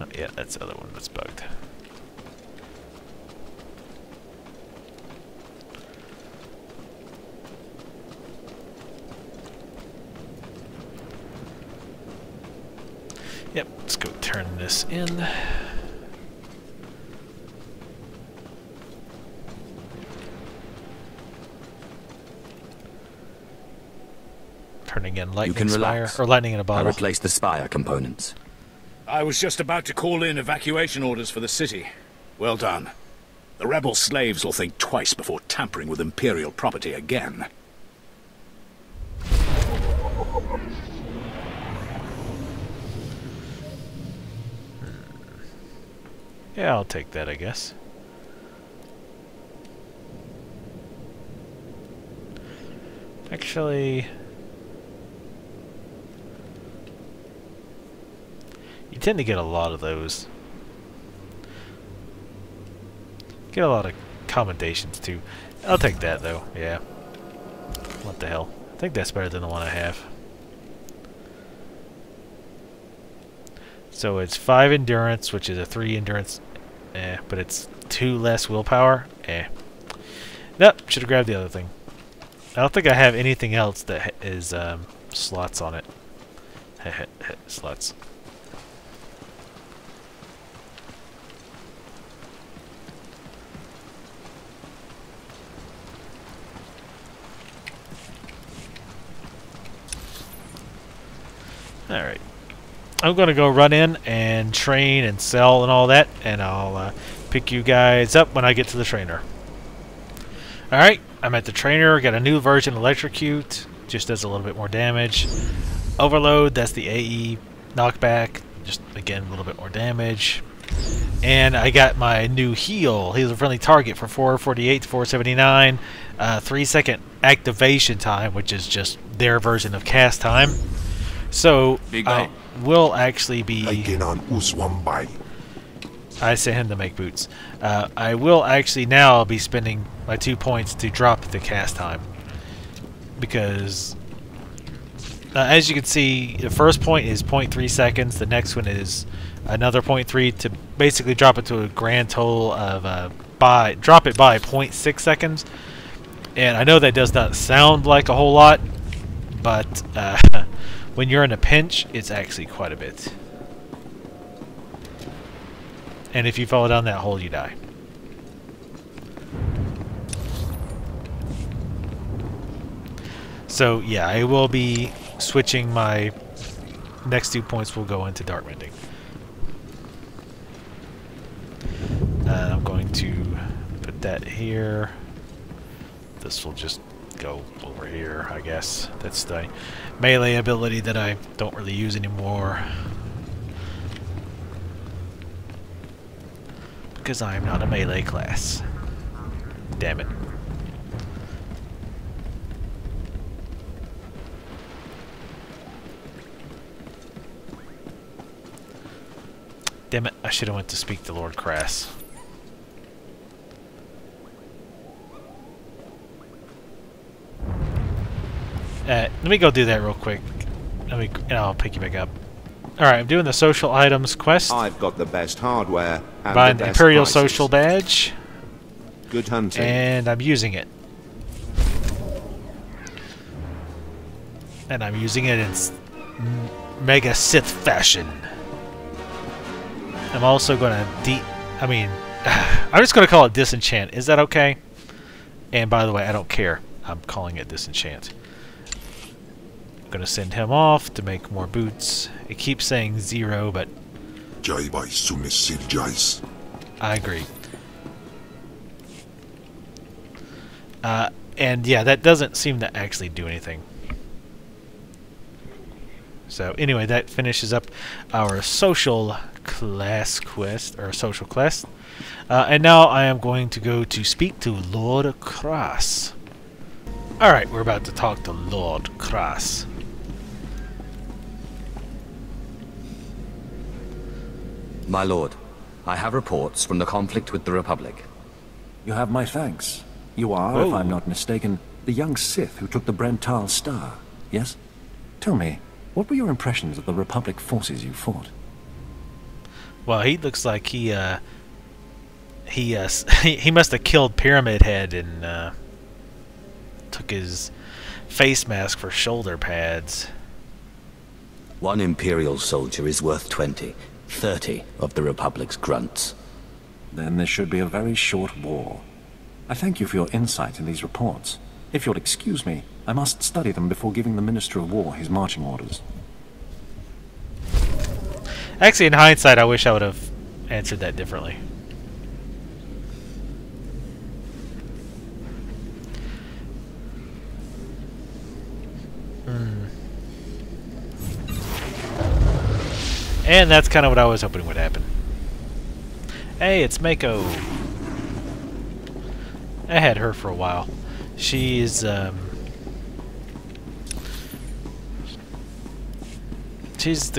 Oh, yeah, that's the other one that's bugged. Yep, let's go turn this in. Turning in lightning spire, or lightning in a bottle. I replaced the spire components. I was just about to call in evacuation orders for the city. Well done. The rebel slaves will think twice before tampering with Imperial property again. Yeah, I'll take that, I guess. Actually, you tend to get a lot of those. Get a lot of commendations too. I'll take that though, yeah. What the hell? I think that's better than the one I have. So it's 5 endurance, which is a 3 endurance, but it's 2 less willpower, Nope, should have grabbed the other thing. I don't think I have anything else that is slots on it. Slots. Alright. I'm gonna go run in and train and sell and all that, and I'll pick you guys up when I get to the trainer. Alright, I'm at the trainer, got a new version of Electrocute, just does a little bit more damage. Overload, that's the AE knockback, just again a little bit more damage. And I got my new heal. He's a friendly target for 448 to 479, 3-second activation time, which is just their version of cast time. So I will actually be. I sent him to make boots. I will actually now be spending my 2 points to drop the cast time, because as you can see, the first point is 0.3 seconds. The next one is another 0.3 to basically drop it to a grand total of drop it by 0.6 seconds. And I know that does not sound like a whole lot, but when you're in a pinch, it's actually quite a bit. And if you fall down that hole, you die. So yeah, I will be switching. My next 2 points will go into Dark Rending. I'm going to put that here. This will just go over here, I guess. That's the melee ability that I don't really use anymore, because I am not a melee class. Damn it. Damn it, I should have went to speak to Lord Crass. Let me go do that real quick. And I'll pick you back up. Alright, I'm doing the social items quest. I've got the best hardware. Buy the Imperial Social Badge. Good hunting. And I'm using it. And I'm using it in Mega Sith fashion. I'm also gonna I'm just gonna call it disenchant. Is that okay? And by the way, I don't care. I'm calling it disenchant. Gonna send him off to make more boots. It keeps saying 0, but I agree. And yeah, that doesn't seem to actually do anything. So anyway, that finishes up our social class quest, or social quest. And now I am going to go to speak to Lord Crass. Alright, we're about to talk to Lord Crass. My lord, I have reports from the conflict with the Republic. You have my thanks. You are, if I'm not mistaken, the young Sith who took the Brental Star, yes? Tell me, what were your impressions of the Republic forces you fought? Well, he looks like he must have killed Pyramid Head and took his face mask for shoulder pads. One Imperial soldier is worth 20, 30 of the Republic's grunts. Then this should be a very short war. I thank you for your insight in these reports. If you'll excuse me, I must study them before giving the Minister of War his marching orders. Actually, in hindsight, I wish I would have answered that differently. And that's kind of what I was hoping would happen. Hey, it's Mako. I had her for a while. She's the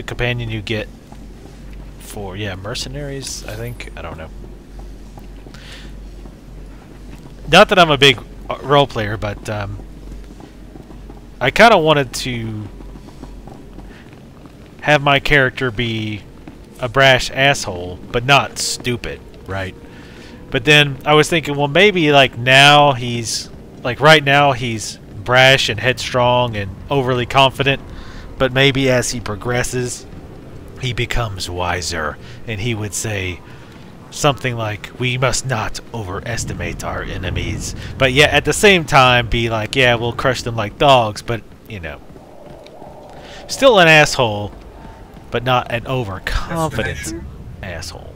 companion you get for, yeah, mercenaries, I think. I don't know. Not that I'm a big role player, but I kind of wanted to have my character be a brash asshole, but not stupid, right? But then I was thinking, well, maybe like now he's like, right now he's brash and headstrong and overly confident, but maybe as he progresses, he becomes wiser, and he would say something like, "We must not overestimate our enemies," but yet at the same time be like, "Yeah, we'll crush them like dogs," but you know, still an asshole. But not an overconfident asshole.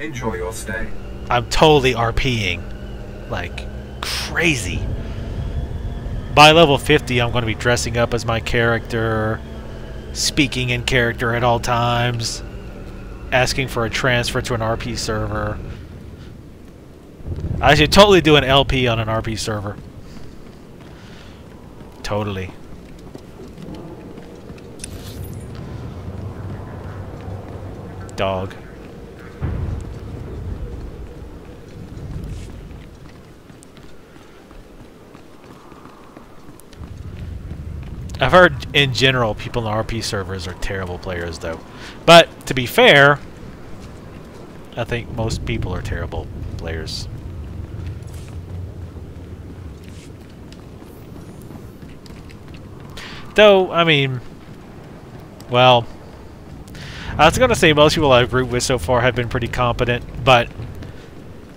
Enjoy your stay. I'm totally RPing like crazy. By level 50, I'm going to be dressing up as my character, speaking in character at all times, asking for a transfer to an RP server. I should totally do an LP on an RP server. Totally. Dog. I've heard in general people in RP servers are terrible players though. But to be fair, I think most people are terrible players. Though, I mean, well, I was going to say most people I've grouped with so far have been pretty competent, but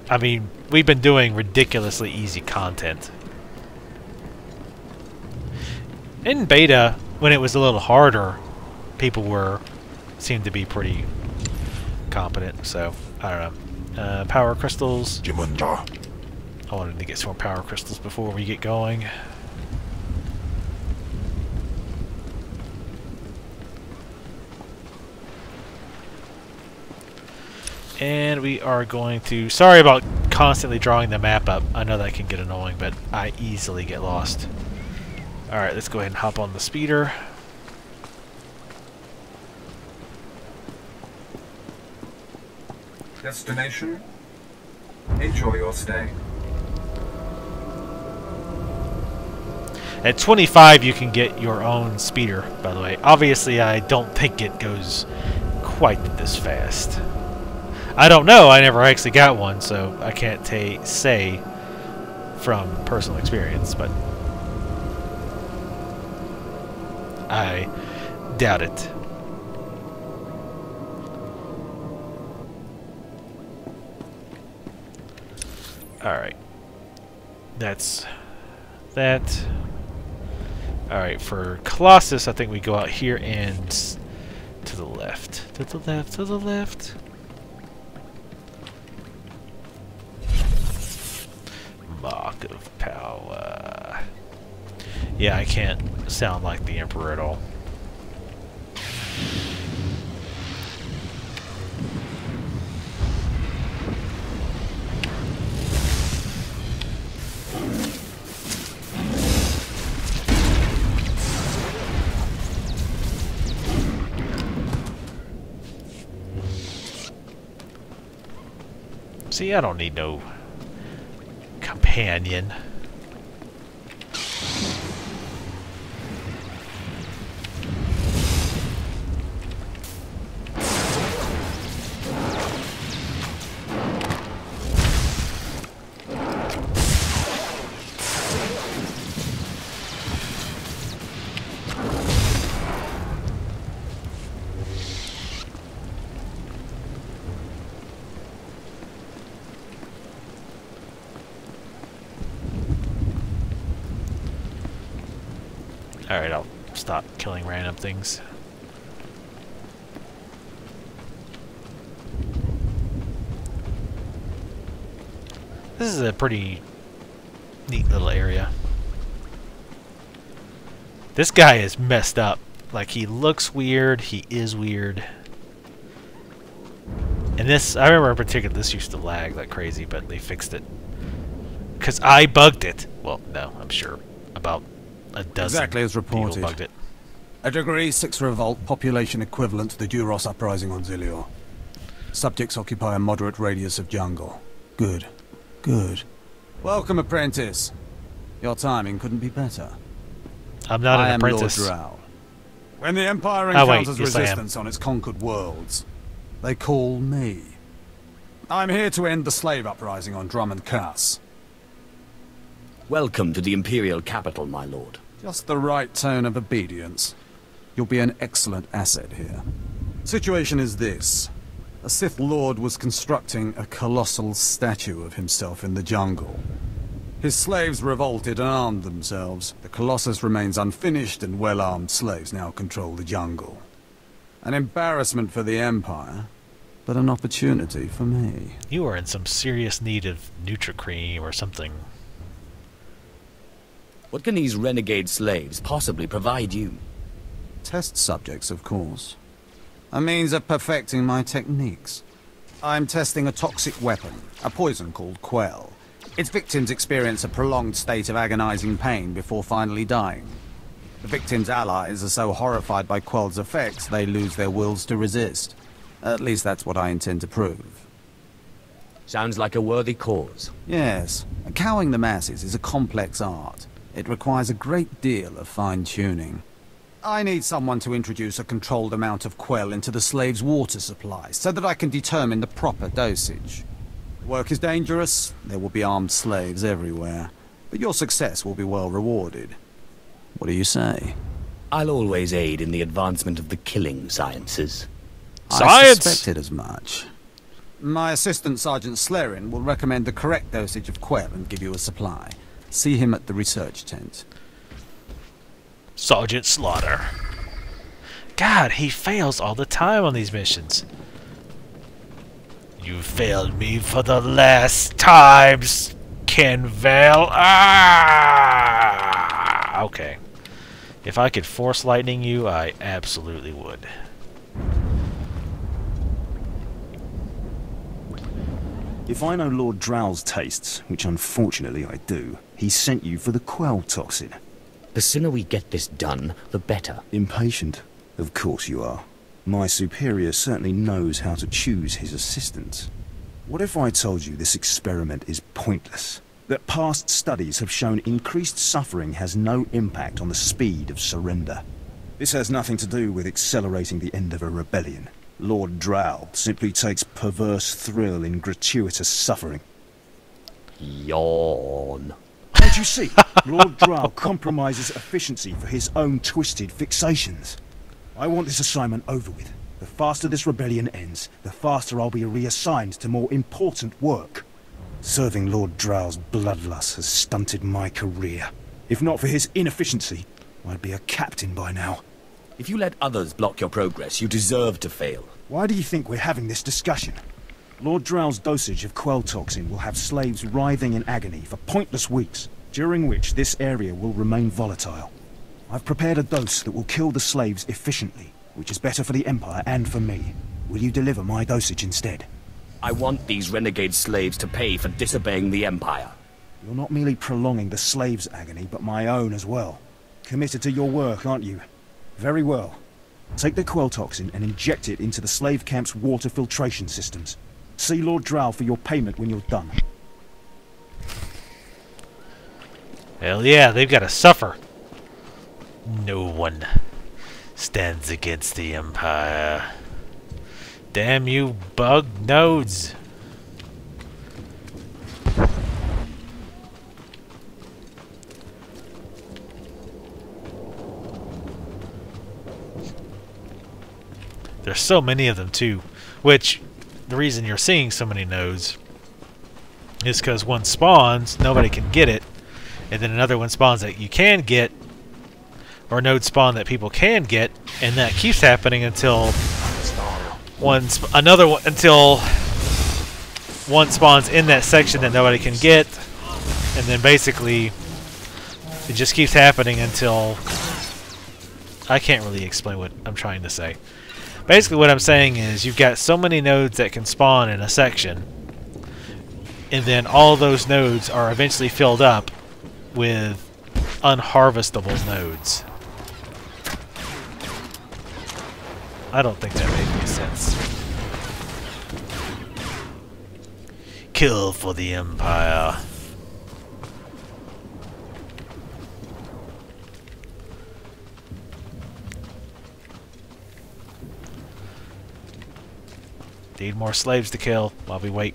I mean, we've been doing ridiculously easy content. In beta, when it was a little harder, people seemed to be pretty competent, so I don't know. Power crystals. Jimunja. I wanted to get some more power crystals before we get going. And we are going to... Sorry about constantly drawing the map up. I know that can get annoying, but I easily get lost. Alright, let's go ahead and hop on the speeder. Destination. Enjoy your stay. At 25, you can get your own speeder, by the way. Obviously, I don't think it goes quite this fast. I don't know, I never actually got one, so I can't say from personal experience, but I doubt it. Alright. That's that. Alright, for Colossus, I think we go out here and to the left. To the left, to the left. Mark of power. Yeah, I can't sound like the Emperor at all. See, I don't need no companion. Alright, I'll stop killing random things. This is a pretty neat little area. This guy is messed up. Like, he looks weird, he is weird. And this, I remember in particular, this used to lag like crazy, but they fixed it. Because I bugged it. Well, no, I'm sure about a dozen exactly as reported. People bugged it. A degree 6 revolt, population equivalent to the Duros uprising on Xilior. Subjects occupy a moderate radius of jungle. Good. Good. Welcome, apprentice. Your timing couldn't be better. I'm not an apprentice. I am Lord Draahg. When the Empire encounters resistance on its conquered worlds, they call me. I'm here to end the slave uprising on Drum and Cass. Welcome to the Imperial capital, my lord. Just the right tone of obedience. You'll be an excellent asset here. Situation is this. A Sith Lord was constructing a colossal statue of himself in the jungle. His slaves revolted and armed themselves. The Colossus remains unfinished, and well-armed slaves now control the jungle. An embarrassment for the Empire, but an opportunity for me. You are in some serious need of Nutri-Cream or something. What can these renegade slaves possibly provide you? Test subjects, of course. A means of perfecting my techniques. I'm testing a toxic weapon, a poison called Quell. Its victims experience a prolonged state of agonizing pain before finally dying. The victims' allies are so horrified by Quell's effects, they lose their wills to resist. At least that's what I intend to prove. Sounds like a worthy cause. Yes. Cowing the masses is a complex art. It requires a great deal of fine-tuning. I need someone to introduce a controlled amount of Quell into the slave's water supply, so that I can determine the proper dosage. Work is dangerous, there will be armed slaves everywhere, but your success will be well rewarded. What do you say? I'll always aid in the advancement of the killing sciences. Science! I suspected as much. My assistant, Sergeant Slerin, will recommend the correct dosage of Quell and give you a supply. See him at the research tent. Sergeant Slaughter. God, he fails all the time on these missions. You failed me for the last time, Kenvale. Ah! Okay. If I could force lightning you, I absolutely would. If I know Lord Draahg's tastes, which unfortunately I do, he sent you for the Quell toxin. The sooner we get this done, the better. Impatient? Of course you are. My superior certainly knows how to choose his assistants. What if I told you this experiment is pointless? That past studies have shown increased suffering has no impact on the speed of surrender. This has nothing to do with accelerating the end of a rebellion. Lord Draahg simply takes perverse thrill in gratuitous suffering. Yawn. Don't you see? Lord Draahg compromises efficiency for his own twisted fixations. I want this assignment over with. The faster this rebellion ends, the faster I'll be reassigned to more important work. Serving Lord Draahg's bloodlust has stunted my career. If not for his inefficiency, I'd be a captain by now. If you let others block your progress, you deserve to fail. Why do you think we're having this discussion? Lord Draahg's dosage of Quell toxin will have slaves writhing in agony for pointless weeks, during which this area will remain volatile. I've prepared a dose that will kill the slaves efficiently, which is better for the Empire and for me. Will you deliver my dosage instead? I want these renegade slaves to pay for disobeying the Empire. You're not merely prolonging the slaves' agony, but my own as well. Committed to your work, aren't you? Very well. Take the Quell toxin and inject it into the slave camp's water filtration systems. See Lord Draahg for your payment when you're done. Hell yeah, they've got to suffer. No one stands against the Empire. Damn you, bug nodes! There's so many of them too, which the reason you're seeing so many nodes is because one spawns, nobody can get it, and then another one spawns that you can get. or node spawn that people can get, and that keeps happening until one spawns in that section that nobody can get, and then basically it just keeps happening until... I can't really explain what I'm trying to say. Basically what I'm saying is you've got so many nodes that can spawn in a section, and then all those nodes are eventually filled up with unharvestable nodes. I don't think that made any sense. Kill for the Empire. Need more slaves to kill while we wait.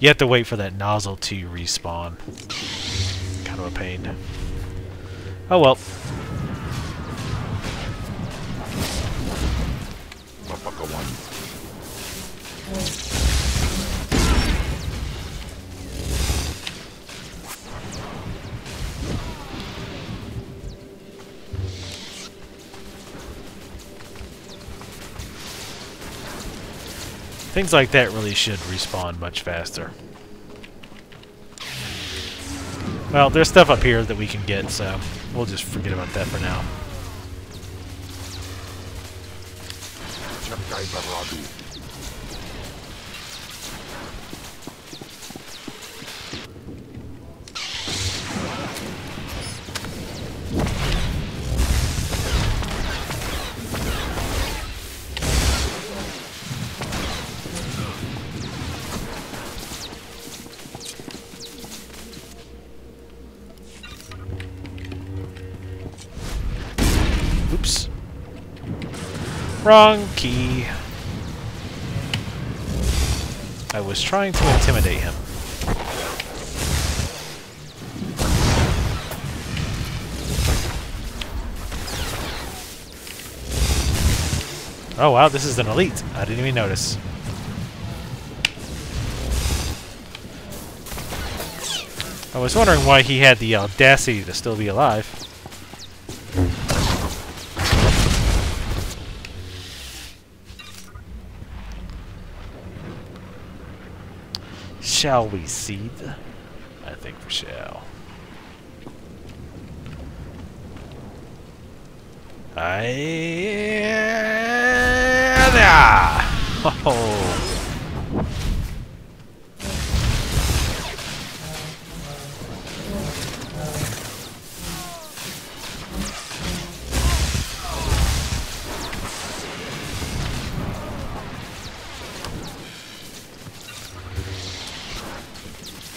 You have to wait for that nozzle to respawn. Kind of a pain. Oh well. Motherfucker Things like that really should respawn much faster. Well, there's stuff up here that we can get, so we'll just forget about that for now. Oops. Wrong key. I was trying to intimidate him. Oh wow, this is an elite. I didn't even notice. I was wondering why he had the audacity to still be alive. Shall we seethe? I think we shall. Oh.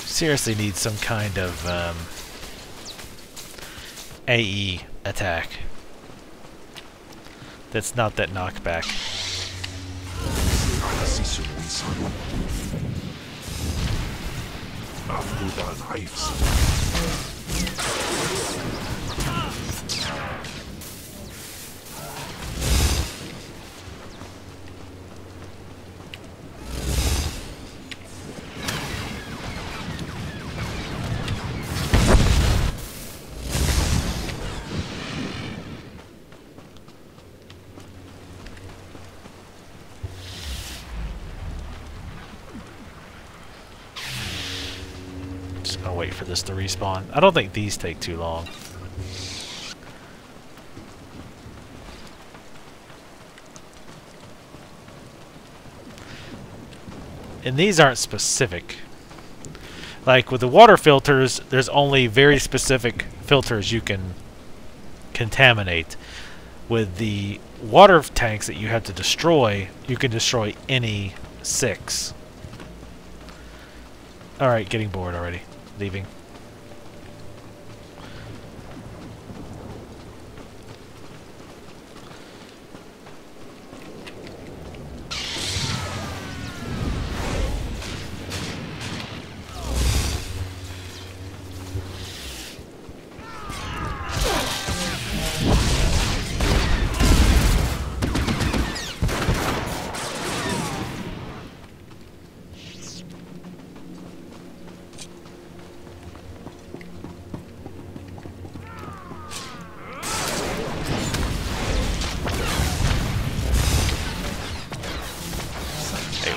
Seriously need some kind of AE attack that's not that knockback. Wait for this to respawn. I don't think these take too long. And these aren't specific. Like with the water filters, there's only very specific filters you can contaminate. With the water tanks that you have to destroy, you can destroy any 6. Alright, getting bored already. Leaving.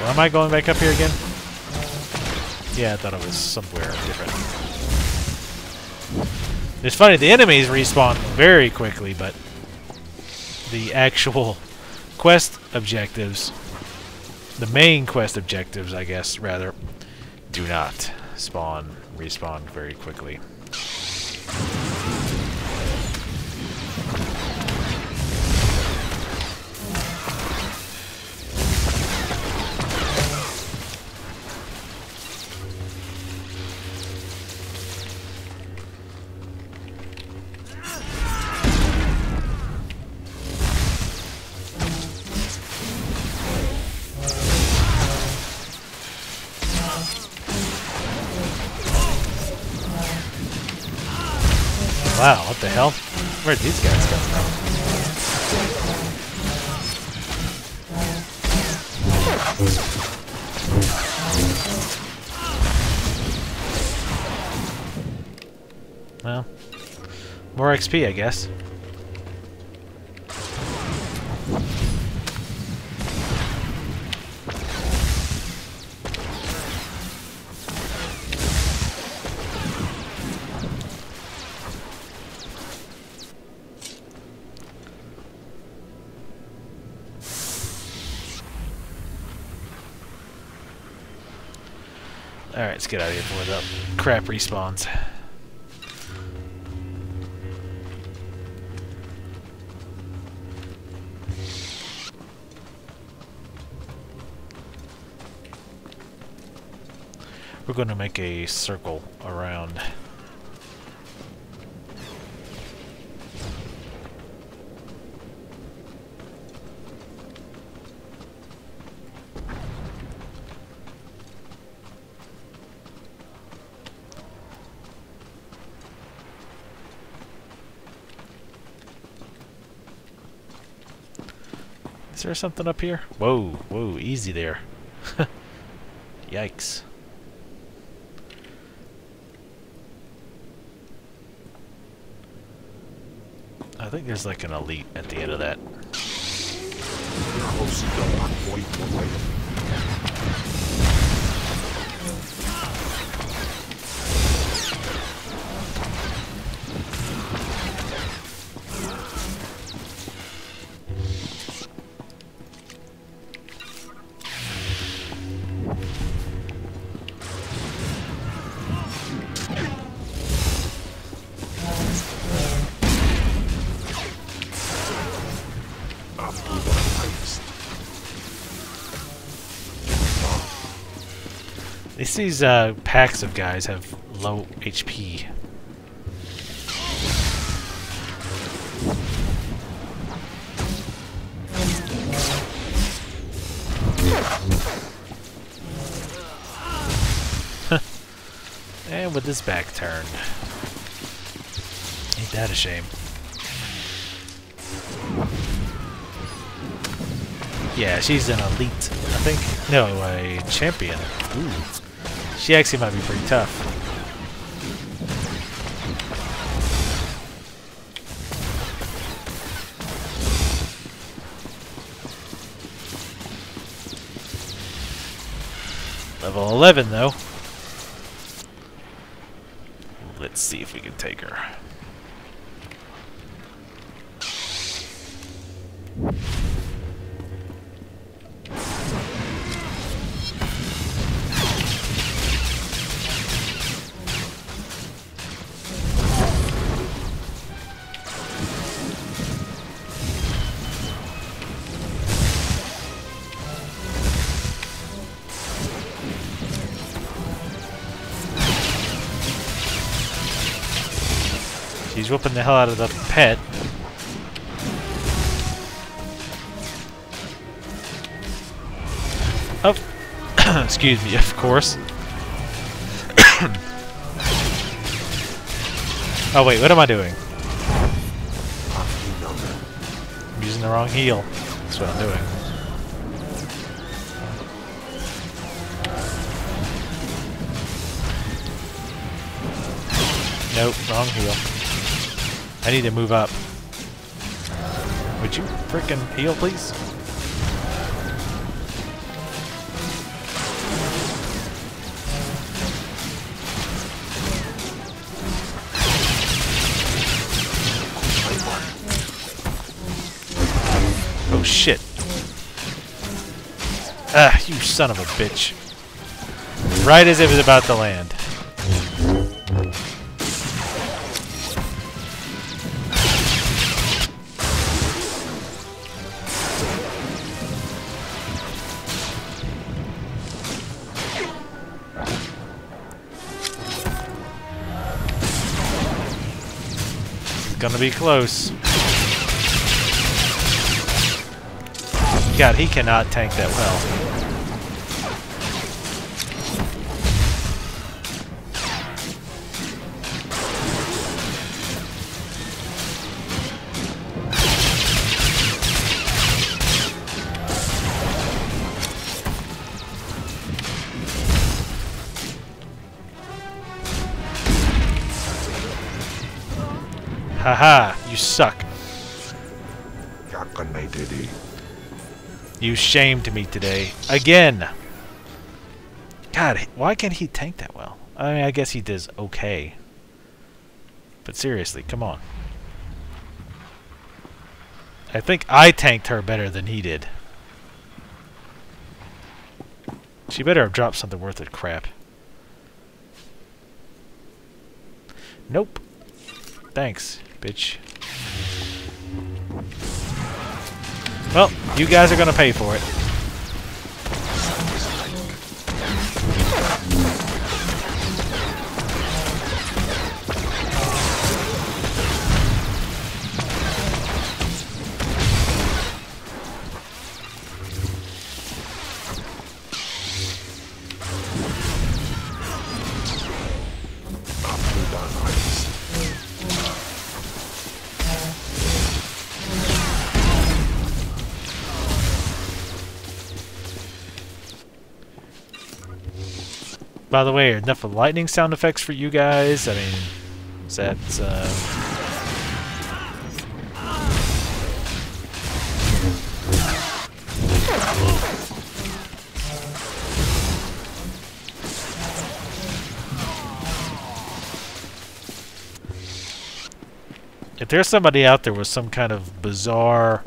Where am I going back up here again? Yeah, I thought it was somewhere different. It's funny, the enemies respawn very quickly, but the actual quest objectives, the main quest objectives, I guess, rather, do not respawn very quickly. Wow, what the hell? Where'd these guys come from? Well, more XP, I guess. Alright, let's get out of here before the crap respawns. We're going to make a circle around. Is there something up here? Whoa, whoa, easy there. Yikes. I think there's like an elite at the end of that. These packs of guys have low HP. And with his back turned. Ain't that a shame. Yeah, she's an elite, I think. No, a champion. Ooh. She actually might be pretty tough. Level 11, though. Let's see if we can take her. He's whooping the hell out of the pet. Oh, excuse me, of course. Oh wait, what am I doing? I'm using the wrong heal. That's what I'm doing. Nope, wrong heal. I need to move up. Would you frickin' heal, please? Oh shit. Ah, you son of a bitch. Right as it was about to land. Gonna be close. God, he cannot tank that well. Haha, you suck. You shamed me today. Again! God, why can't he tank that well? I mean, I guess he does okay. But seriously, come on. I think I tanked her better than he did. She better have dropped something worth of crap. Nope. Thanks, bitch. Well, you guys are gonna pay for it. By the way, enough of lightning sound effects for you guys. I mean, is that, if there's somebody out there with some kind of bizarre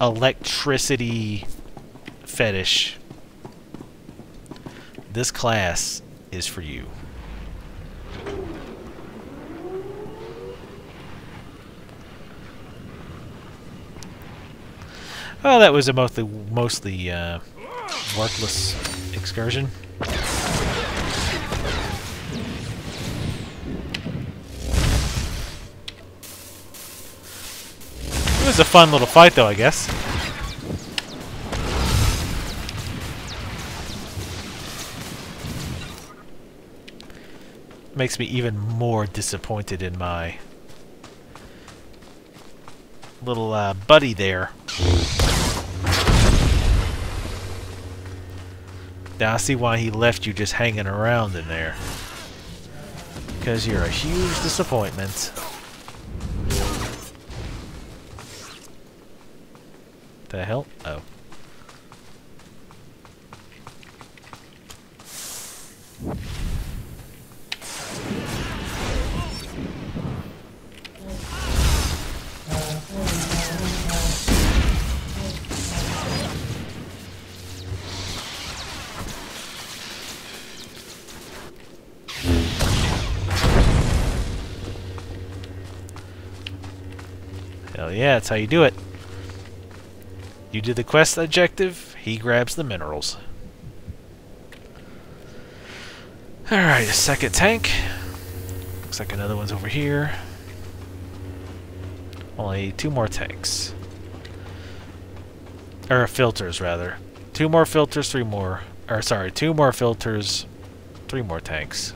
electricity fetish, this class is for you. Well, that was a mostly worthless excursion. It was a fun little fight, though, I guess. Makes me even more disappointed in my little buddy there. Now I see why he left you just hanging around in there. Because you're a huge disappointment. The hell? Oh. Yeah, that's how you do it. You do the quest objective, he grabs the minerals. Alright, a second tank. Looks like another one's over here. Only two more tanks. Or filters, rather. Two more filters, three more. Or, sorry, two more filters, three more tanks.